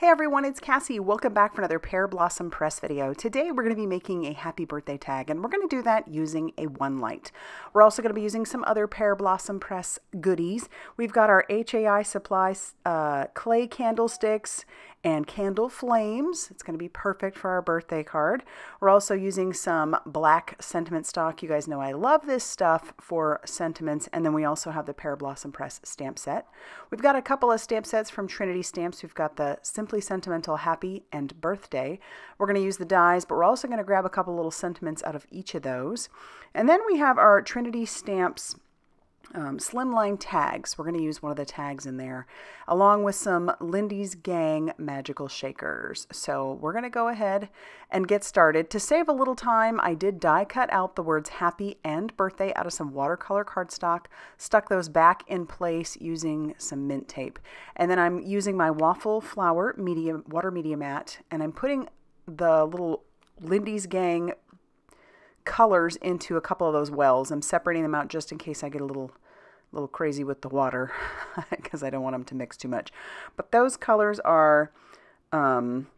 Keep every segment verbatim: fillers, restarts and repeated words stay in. Hey everyone, it's Cassie. Welcome back for another Pear Blossom Press video. Today we're going to be making a happy birthday tag, and we're going to do that using a one light. We're also going to be using some other Pear Blossom Press goodies. We've got our H A I supply uh, clay candlesticks and candle flames. It's going to be perfect for our birthday card. We're also using some black sentiment stock. You guys know I love this stuff for sentiments. And then we also have the Pear Blossom Press stamp set. We've got a couple of stamp sets from Trinity Stamps. We've got the Simply Sentimental Happy and Birthday. We're going to use the dies, but we're also going to grab a couple little sentiments out of each of those. And then we have our Trinity Stamps Um, slimline tags. We're going to use one of the tags in there along with some Lindy's Gang magical shakers. So we're going to go ahead and get started. To save a little time, I did die cut out the words happy and birthday out of some watercolor cardstock, stuck those back in place using some mint tape. And then I'm using my waffle flour medium water media mat, and I'm putting the little Lindy's Gang colors into a couple of those wells. I'm separating them out just in case I get a little little crazy with the water because I don't want them to mix too much. But those colors are um,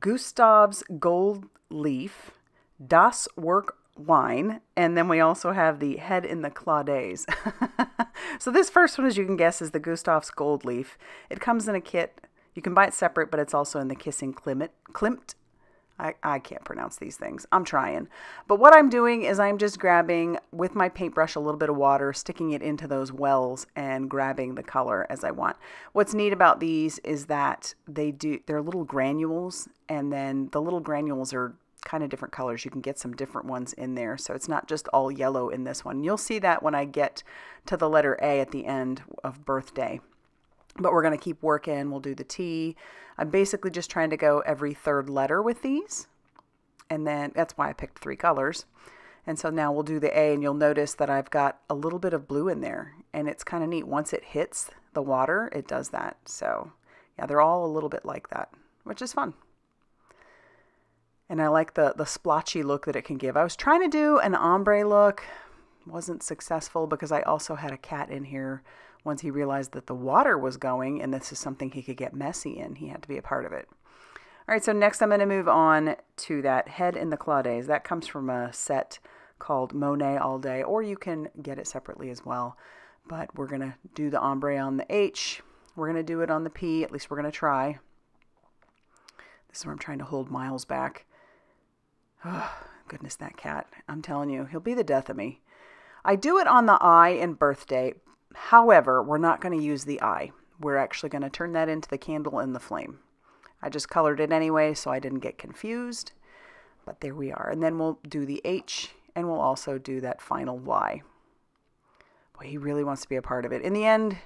Gustav's Gold Leaf, Dosswork Wine, and then we also have the Head in the Claudes. So this first one, as you can guess, is the Gustav's Gold Leaf. It comes in a kit. You can buy it separate, but it's also in the Kissing Klimt, Klimt I, I can't pronounce these things. I'm trying. But what I'm doing is I'm just grabbing with my paintbrush a little bit of water, sticking it into those wells and grabbing the color as I want. What's neat about these is that they do, they're little granules, and then the little granules are kind of different colors. You can get some different ones in there. So it's not just all yellow in this one. You'll see that when I get to the letter A at the end of birthday. But we're going to keep working. We'll do the T. I'm basically just trying to go every third letter with these. And then that's why I picked three colors. And so now we'll do the A, and you'll notice that I've got a little bit of blue in there. And it's kind of neat. Once it hits the water, it does that. So yeah, they're all a little bit like that, which is fun. And I like the, the splotchy look that it can give. I was trying to do an ombre look. Wasn't successful because I also had a cat in here. Once he realized that the water was going, and this is something he could get messy in, he had to be a part of it. All right, so next I'm going to move on to that Head in the Claudes. That comes from a set called Monet All Day, or you can get it separately as well. But we're going to do the ombre on the H. We're going to do it on the P. At least we're going to try. This is where I'm trying to hold Miles back. Oh, goodness, that cat. I'm telling you, he'll be the death of me. I do it on the I in birthday. However, we're not going to use the eye. We're actually going to turn that into the candle and the flame. I just colored it anyway, so I didn't get confused. But there we are. And then we'll do the H, and we'll also do that final Y. Boy, he really wants to be a part of it. In the end,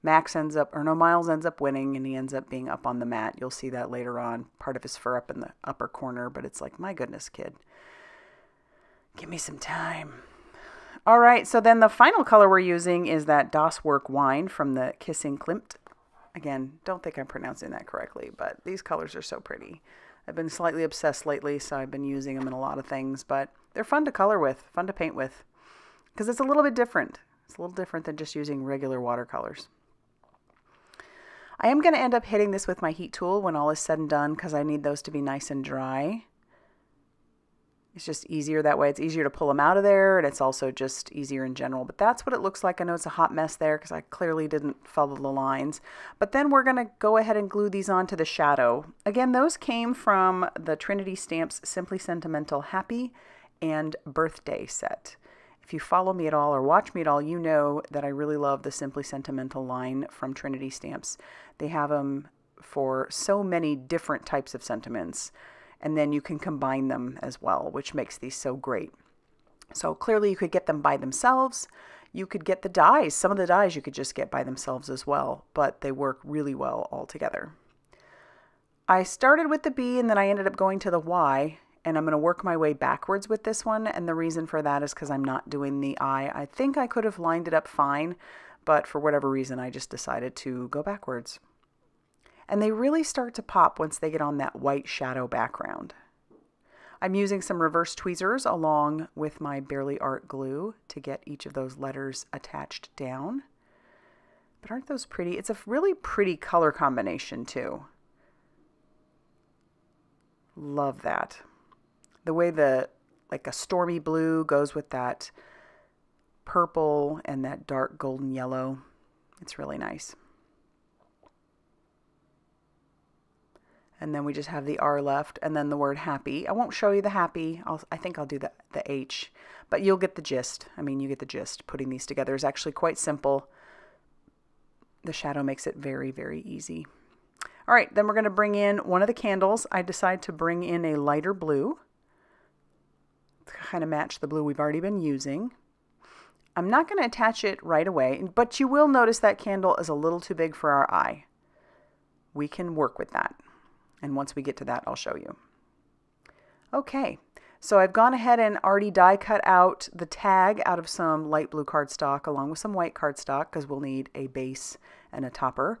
Max ends up, or no, Miles ends up winning, and he ends up being up on the mat. You'll see that later on. Part of his fur up in the upper corner, but it's like, my goodness, kid. Give me some time. All right, so then the final color we're using is that Dosswork Wine from the Kissing Klimt. Again, don't think I'm pronouncing that correctly, but these colors are so pretty. I've been slightly obsessed lately, so I've been using them in a lot of things, but they're fun to color with, fun to paint with, because it's a little bit different. It's a little different than just using regular watercolors. I am going to end up hitting this with my heat tool when all is said and done, because I need those to be nice and dry. It's just easier that way. It's easier to pull them out of there, and it's also just easier in general. But that's what it looks like. I know it's a hot mess there because I clearly didn't follow the lines. But then we're going to go ahead and glue these onto the shadow. Again, those came from the Trinity Stamps Simply Sentimental Happy and Birthday set. If you follow me at all or watch me at all, you know that I really love the Simply Sentimental line from Trinity Stamps. They have them for so many different types of sentiments. And then you can combine them as well, which makes these so great. So clearly you could get them by themselves. You could get the dies. Some of the dies you could just get by themselves as well, but they work really well all together. I started with the B, and then I ended up going to the Y, and I'm going to work my way backwards with this one. And the reason for that is because I'm not doing the I. I think I could have lined it up fine, but for whatever reason, I just decided to go backwards. And they really start to pop once they get on that white shadow background. I'm using some reverse tweezers along with my Barely Art glue to get each of those letters attached down. But aren't those pretty? It's a really pretty color combination too. Love that. The way the, like a stormy blue goes with that purple and that dark golden yellow. It's really nice. And then we just have the R left and then the word happy. I won't show you the happy. I'll, I think I'll do the, the H, but you'll get the gist. I mean, you get the gist. Putting these together is actually quite simple. The shadow makes it very, very easy. All right, then we're going to bring in one of the candles. I decide to bring in a lighter blue to kind of match the blue we've already been using. I'm not going to attach it right away, but you will notice that candle is a little too big for our eye. We can work with that. And once we get to that, I'll show you. Okay, so I've gone ahead and already die cut out the tag out of some light blue cardstock along with some white cardstock because we'll need a base and a topper.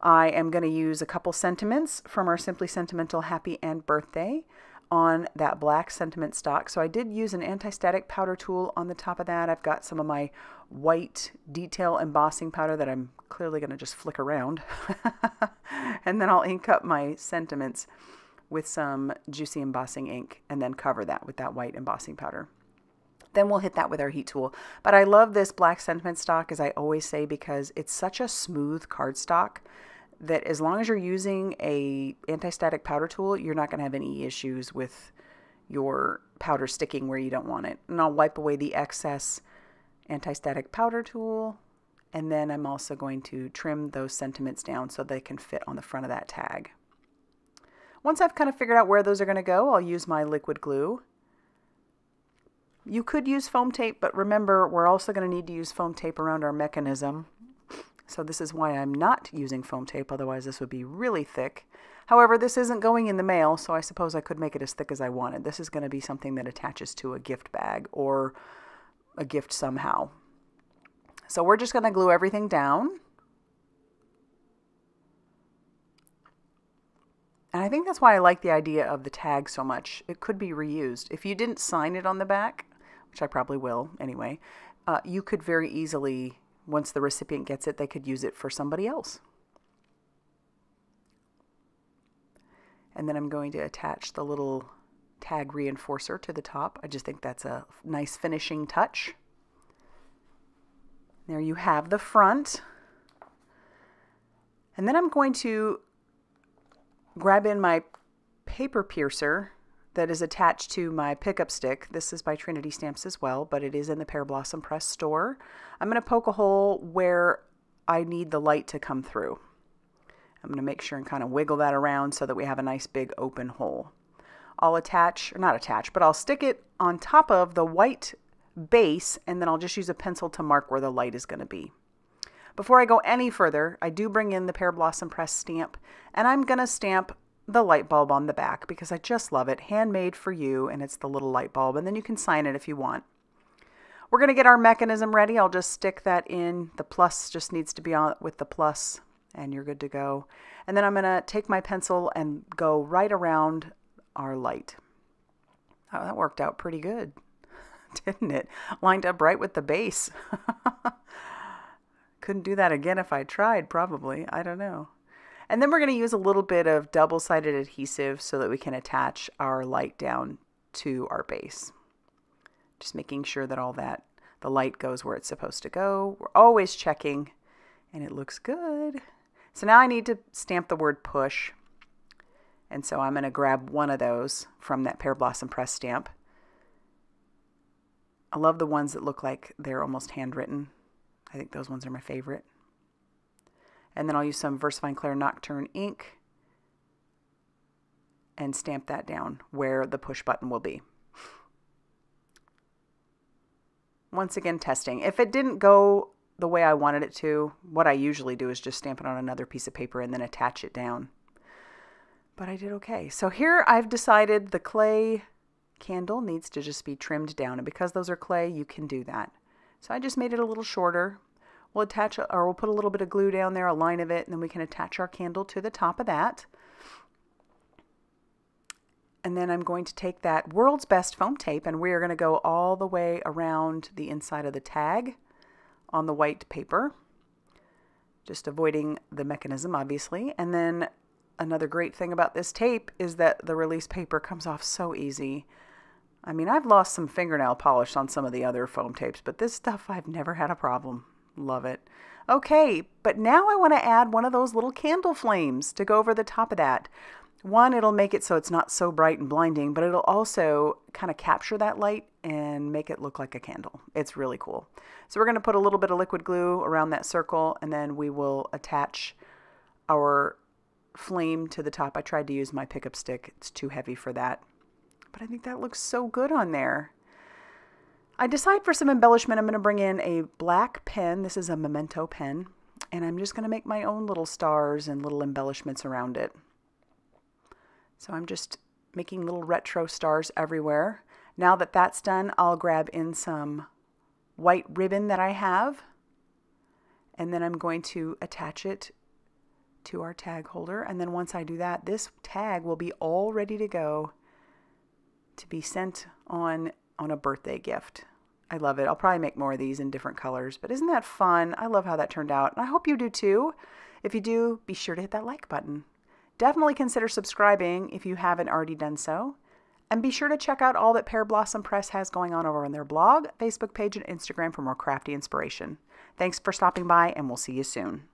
I am going to use a couple sentiments from our Simply Sentimental Happy and Birthday on that black sentiment stock. So I did use an anti-static powder tool on the top of that. I've got some of my white detail embossing powder that I'm clearly going to just flick around. And then I'll ink up my sentiments with some juicy embossing ink and then cover that with that white embossing powder. Then we'll hit that with our heat tool. But I love this black sentiment stock, as I always say, because it's such a smooth cardstock that as long as you're using a anti-static powder tool, you're not going to have any issues with your powder sticking where you don't want it. And I'll wipe away the excess anti-static powder tool. And then I'm also going to trim those sentiments down so they can fit on the front of that tag. Once I've kind of figured out where those are going to go, I'll use my liquid glue. You could use foam tape, but remember, we're also going to need to use foam tape around our mechanism. So this is why I'm not using foam tape, otherwise this would be really thick. However, this isn't going in the mail, so I suppose I could make it as thick as I wanted. This is going to be something that attaches to a gift bag or a gift somehow. So we're just going to glue everything down. And I think that's why I like the idea of the tag so much. It could be reused. If you didn't sign it on the back, which I probably will anyway, uh, you could very easily... Once the recipient gets it, they could use it for somebody else. And then I'm going to attach the little tag reinforcer to the top. I just think that's a nice finishing touch. There you have the front. And then I'm going to grab in my paper piercer that is attached to my pickup stick. This is by Trinity Stamps as well, but it is in the Pear Blossom Press store. I'm going to poke a hole where I need the light to come through. I'm going to make sure and kind of wiggle that around so that we have a nice big open hole. I'll attach, or not attach, but I'll stick it on top of the white base, and then I'll just use a pencil to mark where the light is going to be. Before I go any further, I do bring in the Pear Blossom Press stamp, and I'm going to stamp the light bulb on the back because I just love it. Handmade for you, and it's the little light bulb, and then you can sign it if you want. We're going to get our mechanism ready. I'll just stick that in. The plus just needs to be on with the plus, and you're good to go. And then I'm going to take my pencil and go right around our light. Oh, that worked out pretty good, didn't it? Lined up right with the base. Couldn't do that again if I tried, probably. I don't know. And then we're going to use a little bit of double-sided adhesive so that we can attach our light down to our base. Just making sure that all that, the light goes where it's supposed to go. We're always checking, and it looks good. So now I need to stamp the word push. And so I'm going to grab one of those from that Pear Blossom Press stamp. I love the ones that look like they're almost handwritten. I think those ones are my favorite. And then I'll use some VersaFine Claire Nocturne ink and stamp that down where the push button will be. Once again, testing. If it didn't go the way I wanted it to, what I usually do is just stamp it on another piece of paper and then attach it down. But I did okay. So here I've decided the clay candle needs to just be trimmed down. And because those are clay, you can do that. So I just made it a little shorter. We'll attach, or we'll put a little bit of glue down there, a line of it, and then we can attach our candle to the top of that. And then I'm going to take that World's Best foam tape, and we are going to go all the way around the inside of the tag on the white paper, just avoiding the mechanism, obviously. And then another great thing about this tape is that the release paper comes off so easy. I mean, I've lost some fingernail polish on some of the other foam tapes, but this stuff I've never had a problem. Love it. Okay, but now I want to add one of those little candle flames to go over the top of that. One, it'll make it so it's not so bright and blinding, but it'll also kind of capture that light and make it look like a candle. It's really cool. So we're going to put a little bit of liquid glue around that circle, and then we will attach our flame to the top. I tried to use my pickup stick. It's too heavy for that. But I think that looks so good on there. I decide for some embellishment, I'm going to bring in a black pen. This is a Memento pen. And I'm just going to make my own little stars and little embellishments around it. So I'm just making little retro stars everywhere. Now that that's done, I'll grab in some white ribbon that I have. And then I'm going to attach it to our tag holder. And then once I do that, this tag will be all ready to go to be sent on on a birthday gift. I love it. I'll probably make more of these in different colors, but isn't that fun? I love how that turned out, and I hope you do too. If you do, be sure to hit that like button. Definitely consider subscribing if you haven't already done so, and be sure to check out all that Pear Blossom Press has going on over on their blog, Facebook page, and Instagram for more crafty inspiration. Thanks for stopping by, and we'll see you soon.